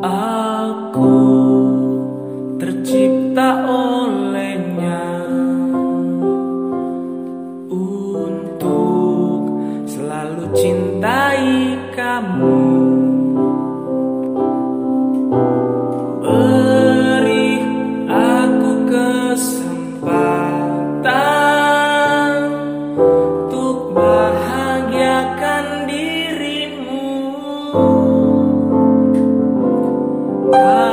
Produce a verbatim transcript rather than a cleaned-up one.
Aku tercipta olehnya untuk selalu cintai kamu. Beri aku kesempatan untuk bahagiakan dirimu. Oh